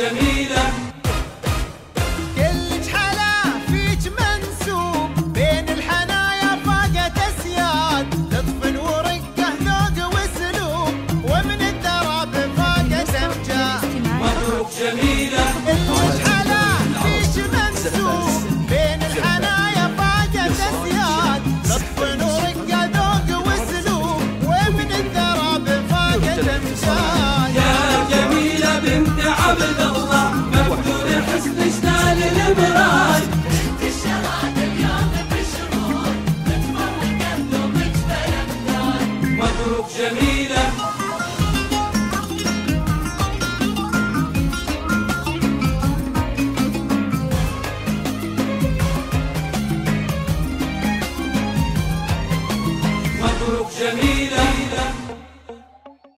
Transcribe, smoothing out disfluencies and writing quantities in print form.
جميلة كلج حلا فيج منسوب بين الحنايا فاقت أسياد لطف ورقة ذوق واسلوب ومن الدراب فاقت أمجاد مبروك جميلة كلج حلا فيج منسوب بين الحنايا فاقت أسياد لطف ورقة ذوق واسلوب ومن الدراب فاقت أمجاد يا جميلة بنت عبدالله مبدور حسن جنان الابراج انت الشراق اليوم بشرور متفوق ذوقك فيمداد مبروك جميلة مبروك جميلة